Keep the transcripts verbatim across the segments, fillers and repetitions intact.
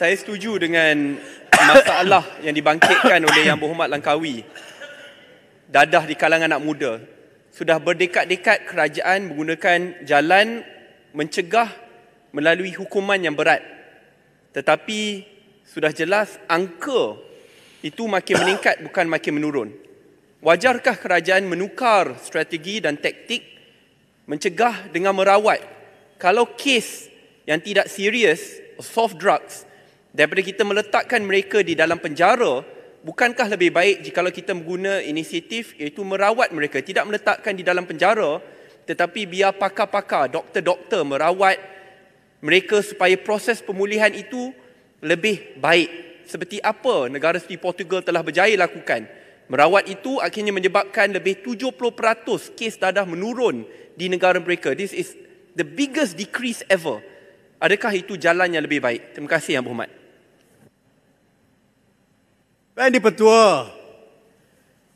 Saya setuju dengan masalah yang dibangkitkan oleh Yang Berhormat Langkawi. Dadah di kalangan anak muda. Sudah berdekat-dekat kerajaan menggunakan jalan mencegah melalui hukuman yang berat. Tetapi sudah jelas angka itu makin meningkat bukan makin menurun. Wajarkah kerajaan menukar strategi dan taktik mencegah dengan merawat? Kalau kes yang tidak serius, soft drugs, daripada kita meletakkan mereka di dalam penjara, bukankah lebih baik jika kita mengguna inisiatif iaitu merawat mereka, tidak meletakkan di dalam penjara, tetapi biar pakar-pakar, doktor-doktor merawat mereka supaya proses pemulihan itu lebih baik. Seperti apa negara seperti Portugal telah berjaya lakukan. Merawat itu akhirnya menyebabkan lebih tujuh puluh peratus kes dadah menurun di negara mereka. This is the biggest decrease ever. Adakah itu jalan yang lebih baik? Terima kasih Yang Berhormat. Puan Dipertua,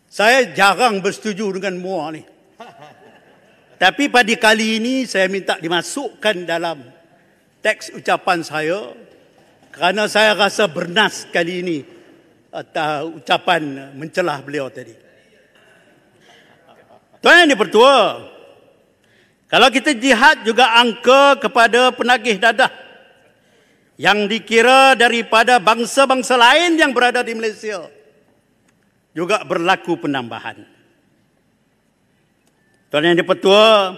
saya jarang bersetuju dengan Muar ni. Tapi pada kali ini saya minta dimasukkan dalam teks ucapan saya kerana saya rasa bernas kali ini atas ucapan mencelah beliau tadi. Tuan Dipertua, kalau kita lihat juga angka kepada penagih dadah yang dikira daripada bangsa-bangsa lain yang berada di Malaysia juga berlaku penambahan. Tuan Yang Dipertua,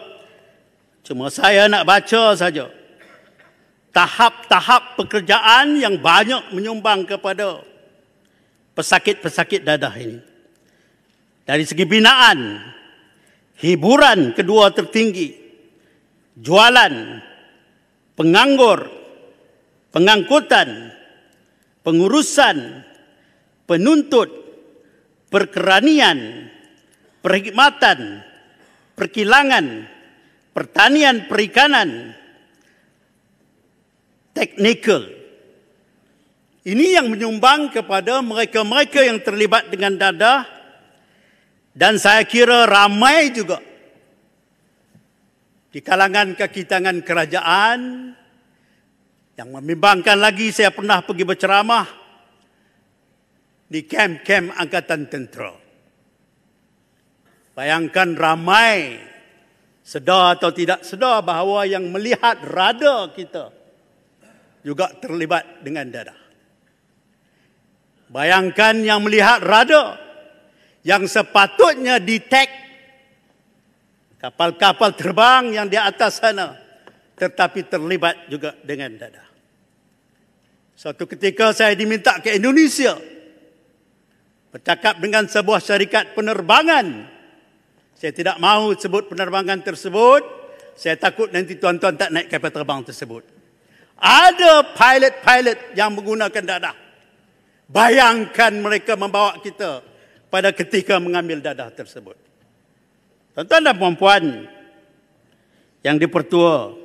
cuma saya nak baca saja tahap-tahap pekerjaan yang banyak menyumbang kepada pesakit-pesakit dadah ini. Dari segi binaan, hiburan kedua tertinggi, jualan, penganggur, pengangkutan, pengurusan, penuntut, perkeranian, perkhidmatan, perkilangan, pertanian, perikanan, teknikal. Ini yang menyumbang kepada mereka-mereka yang terlibat dengan dadah, dan saya kira ramai juga di kalangan kaki tangan kerajaan. Yang membimbangkan lagi, saya pernah pergi berceramah di kem-kem Angkatan Tentera. Bayangkan ramai, sedar atau tidak sedar, bahawa yang melihat rada kita juga terlibat dengan dadah. Bayangkan yang melihat rada, yang sepatutnya detect kapal-kapal terbang yang di atas sana, tetapi terlibat juga dengan dadah. Suatu ketika saya diminta ke Indonesia bercakap dengan sebuah syarikat penerbangan. Saya tidak mahu sebut penerbangan tersebut. Saya takut nanti tuan-tuan tak naik kapal terbang tersebut. Ada pilot-pilot yang menggunakan dadah. Bayangkan mereka membawa kita pada ketika mengambil dadah tersebut. Tuan-tuan dan puan-puan Yang Dipertua,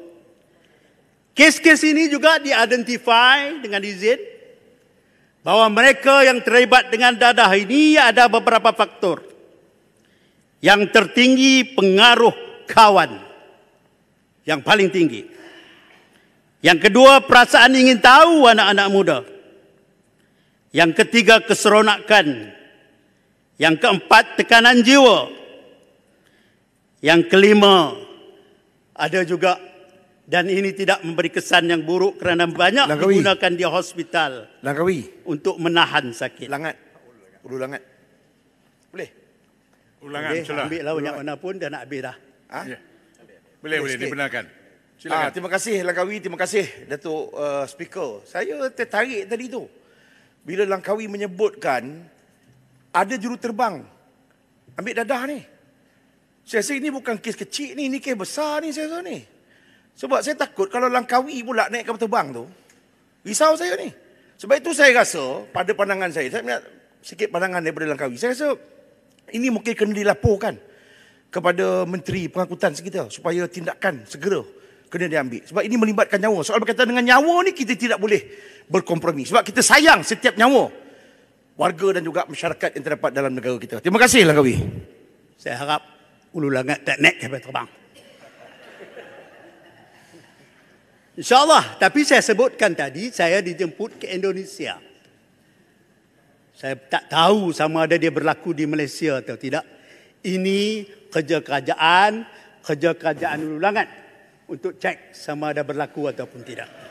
kes-kes ini juga diidentify dengan izin bahawa mereka yang terlibat dengan dadah ini ada beberapa faktor. Yang tertinggi pengaruh kawan, yang paling tinggi. Yang kedua, perasaan ingin tahu anak-anak muda. Yang ketiga, keseronakan. Yang keempat, tekanan jiwa. Yang kelima, ada juga, dan ini tidak memberi kesan yang buruk kerana banyak Langkawi digunakan di hospital Langkawi untuk menahan sakit. Langat. Ulu langat. Boleh? Ulu langat. Boleh, ambil lah banyak mana pun dah nak habis dah. Ha? Ya. Boleh, boleh, boleh dibenarkan. Silakan. Ha, terima kasih Langkawi, terima kasih Datuk uh, Speaker. Saya tertarik tadi tu bila Langkawi menyebutkan ada juruterbang ambil dadah ni. Saya rasa ini bukan kes kecil ni, ini kes besar ni saya rasa ni. Sebab saya takut kalau Langkawi pula naik kapal terbang tu, risau saya ni. Sebab itu saya rasa, pada pandangan saya, saya minat sikit pandangan daripada Langkawi. Saya rasa ini mungkin kena dilaporkan kepada Menteri Pengangkutan sekitar supaya tindakan segera kena diambil. Sebab ini melibatkan nyawa. Soal berkaitan dengan nyawa ni kita tidak boleh berkompromi. Sebab kita sayang setiap nyawa warga dan juga masyarakat yang terdapat dalam negara kita. Terima kasih Langkawi. Saya harap ulu langat tak naik kapal terbang. Insya Allah, tapi saya sebutkan tadi, saya dijemput ke Indonesia. Saya tak tahu sama ada dia berlaku di Malaysia atau tidak. Ini kerja kerajaan, kerja kerajaan ulangan untuk cek sama ada berlaku ataupun tidak.